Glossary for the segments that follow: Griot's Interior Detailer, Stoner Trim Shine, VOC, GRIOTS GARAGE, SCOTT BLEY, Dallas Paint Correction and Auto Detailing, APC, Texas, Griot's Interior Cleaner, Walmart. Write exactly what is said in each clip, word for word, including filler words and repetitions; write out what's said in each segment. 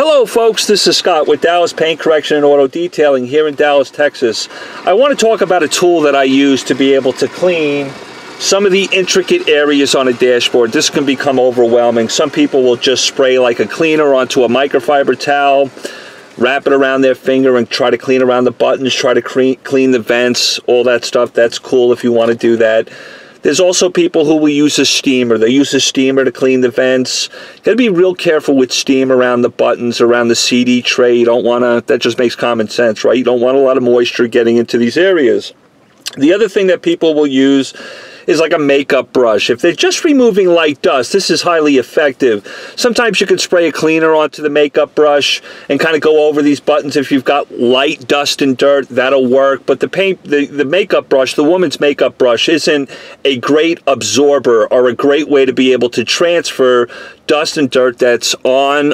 Hello folks, this is Scott with Dallas Paint Correction and Auto Detailing here in Dallas, Texas. I want to talk about a tool that I use to be able to clean some of the intricate areas on a dashboard. This can become overwhelming. Some people will just spray like a cleaner onto a microfiber towel, wrap it around their finger and try to clean around the buttons, try to clean the vents, all that stuff. That's cool if you want to do that. There's also people who will use a steamer. They use a steamer to clean the vents. You gotta be real careful with steam around the buttons, around the C D tray. You don't wanna, that just makes common sense, right? You don't want a lot of moisture getting into these areas. The other thing that people will use is like a makeup brush. If they're just removing light dust, this is highly effective. Sometimes you can spray a cleaner onto the makeup brush and kind of go over these buttons. If you've got light dust and dirt, that'll work. But the paint, the, the makeup brush, the woman's makeup brush, isn't a great absorber or a great way to be able to transfer dust and dirt that's on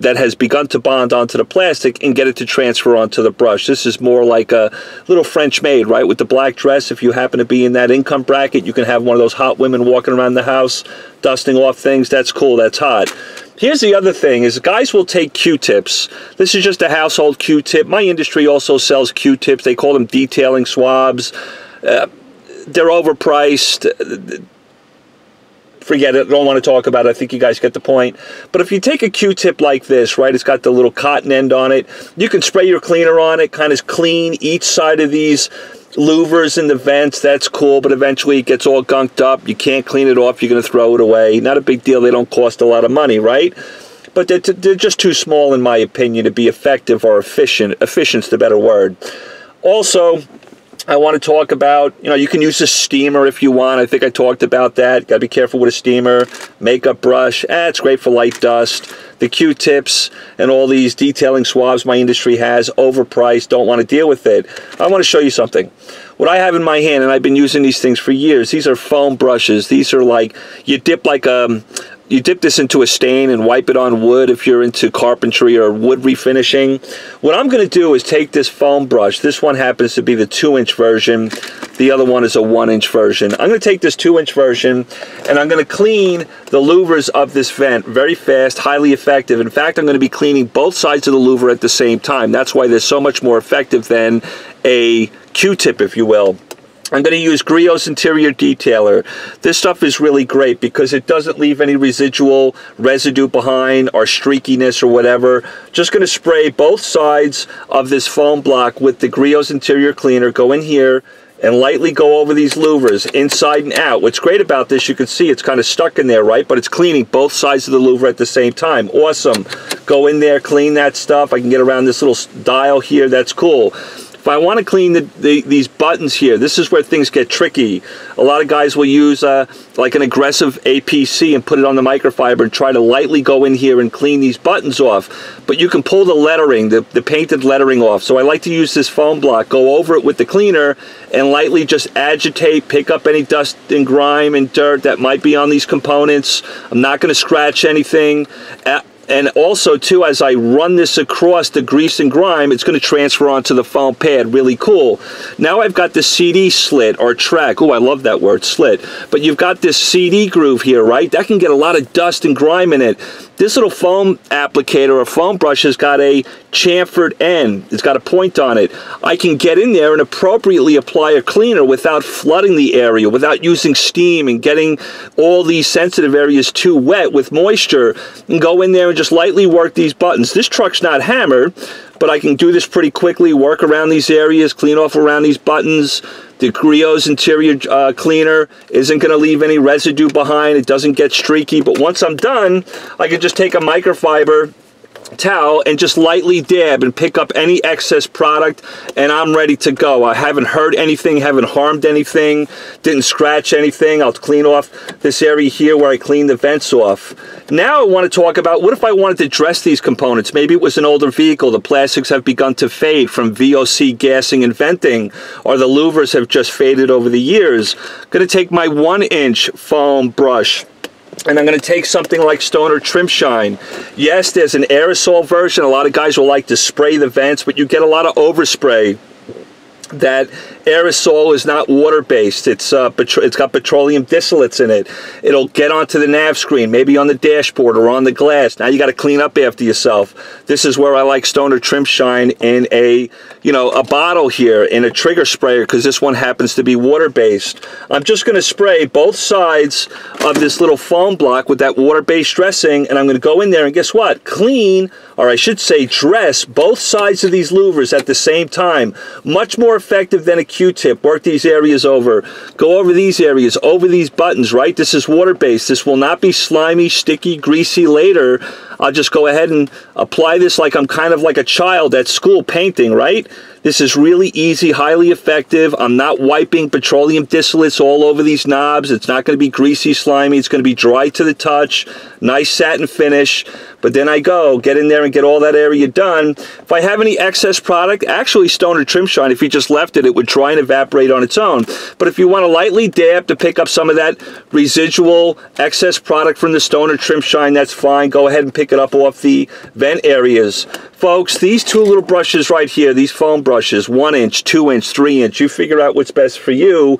that has begun to bond onto the plastic and get it to transfer onto the brush. This is more like a little French maid, right? With the black dress, if you happen to be in that income bracket, you can have one of those hot women walking around the house, dusting off things. That's cool, that's hot. Here's the other thing, is guys will take Q-tips. This is just a household Q-tip. My industry also sells Q-tips. They call them detailing swabs. Uh, they're overpriced. Forget it, don't want to talk about it. I think you guys get the point. But if you take a Q-tip like this, right, it's got the little cotton end on it, you can spray your cleaner on it, kind of clean each side of these louvers in the vents. That's cool, but eventually it gets all gunked up. You can't clean it off, you're going to throw it away. Not a big deal, they don't cost a lot of money, right? But they're, they're just too small, in my opinion, to be effective or efficient. Efficient's the better word. Also, I want to talk about, you know, you can use a steamer if you want. I think I talked about that. Got to be careful with a steamer. Makeup brush. Eh, it's great for light dust. The Q-tips and all these detailing swabs my industry has, overpriced. Don't want to deal with it. I want to show you something. What I have in my hand, and I've been using these things for years, these are foam brushes. These are like, you dip like a... You dip this into a stain and wipe it on wood if you're into carpentry or wood refinishing. What I'm going to do is take this foam brush. This one happens to be the two inch version. The other one is a one inch version. I'm going to take this two inch version and I'm going to clean the louvers of this vent very fast, highly effective. In fact, I'm going to be cleaning both sides of the louver at the same time. That's why they're so much more effective than a Q-tip, if you will. I'm going to use Griot's Interior Detailer. This stuff is really great because it doesn't leave any residual residue behind or streakiness or whatever. Just going to spray both sides of this foam block with the Griot's Interior Cleaner. Go in here and lightly go over these louvers inside and out. What's great about this, you can see it's kind of stuck in there, right? But it's cleaning both sides of the louver at the same time. Awesome. Go in there, clean that stuff. I can get around this little dial here. That's cool. If I want to clean the, the, these buttons here, this is where things get tricky. A lot of guys will use uh, like an aggressive A P C and put it on the microfiber and try to lightly go in here and clean these buttons off. But you can pull the lettering, the, the painted lettering off. So I like to use this foam block, go over it with the cleaner and lightly just agitate, pick up any dust and grime and dirt that might be on these components. I'm not going to scratch anything. At, And also, too, as I run this across the grease and grime, it's going to transfer onto the foam pad. Really cool. Now I've got the C D slit or track. Oh, I love that word, slit. But you've got this C D groove here, right? That can get a lot of dust and grime in it. This little foam applicator or foam brush has got a chamfered end. It's got a point on it. I can get in there and appropriately apply a cleaner without flooding the area, without using steam and getting all these sensitive areas too wet with moisture, and go in there and just lightly work these buttons. This truck's not hammered, but I can do this pretty quickly, work around these areas, clean off around these buttons. The Griot's Interior uh, Cleaner isn't going to leave any residue behind. It doesn't get streaky, but once I'm done, I can just take a microfiber towel and just lightly dab and pick up any excess product, and I'm ready to go. I haven't hurt anything, haven't harmed anything, didn't scratch anything. I'll clean off this area here where I clean the vents off. Now I want to talk about, what if I wanted to dress these components? Maybe it was an older vehicle, the plastics have begun to fade from V O C gassing and venting, or the louvers have just faded over the years. I'm going to take my one inch foam brush and I'm going to take something like Stoner Trim Shine. Yes, there's an aerosol version. A lot of guys will like to spray the vents, but you get a lot of overspray that aerosol is not water-based. It's uh, it's got petroleum distillates in it. It'll get onto the nav screen, maybe on the dashboard or on the glass. Now you got to clean up after yourself. This is where I like Stoner Trim Shine in a, you know, a bottle here, in a trigger sprayer, because this one happens to be water-based. I'm just going to spray both sides of this little foam block with that water-based dressing, and I'm going to go in there and guess what? Clean, or I should say dress, both sides of these louvers at the same time. Much more effective than a Q-tip. Work these areas over. Go over these areas, over these buttons, right? This is water-based. This will not be slimy, sticky, greasy later. I'll just go ahead and apply this like I'm kind of like a child at school painting, right? This is really easy, highly effective. I'm not wiping petroleum distillates all over these knobs. It's not going to be greasy, slimy. It's going to be dry to the touch. Nice satin finish. But then I go, get in there and get all that area done. If I have any excess product, actually Stoner Trim Shine, if you just left it, it would dry and evaporate on its own. But if you want to lightly dab to pick up some of that residual excess product from the Stoner Trim Shine, that's fine. Go ahead and pick it up off the vent areas. Folks, these two little brushes right here, these foam brushes, brushes, one inch, two inch, three inch, you figure out what's best for you,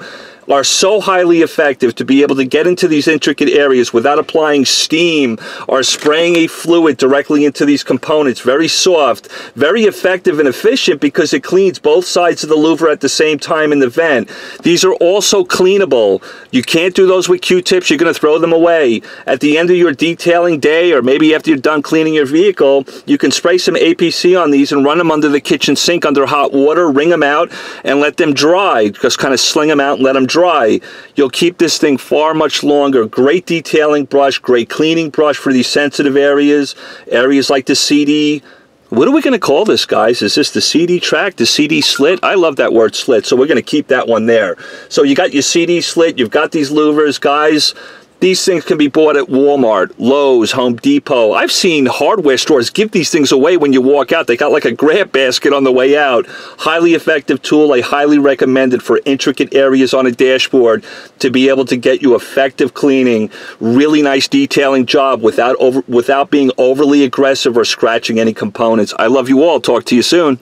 are so highly effective to be able to get into these intricate areas without applying steam or spraying a fluid directly into these components. Very soft, very effective and efficient because it cleans both sides of the louver at the same time in the vent. These are also cleanable. You can't do those with Q-tips. You're going to throw them away. At the end of your detailing day, or maybe after you're done cleaning your vehicle, you can spray some A P C on these and run them under the kitchen sink under hot water, wring them out, and let them dry. Just kind of sling them out and let them dry. You'll keep this thing far much longer. Great detailing brush, great cleaning brush for these sensitive areas, areas like the C D. What are we going to call this, guys? Is this the C D track, the C D slit? I love that word slit, so we're going to keep that one there. So you got your C D slit, you've got these louvers, guys. These things can be bought at Walmart, Lowe's, Home Depot. I've seen hardware stores give these things away when you walk out. They got like a grab basket on the way out. Highly effective tool. I highly recommend it for intricate areas on a dashboard to be able to get you effective cleaning. Really nice detailing job without over, without being overly aggressive or scratching any components. I love you all. Talk to you soon.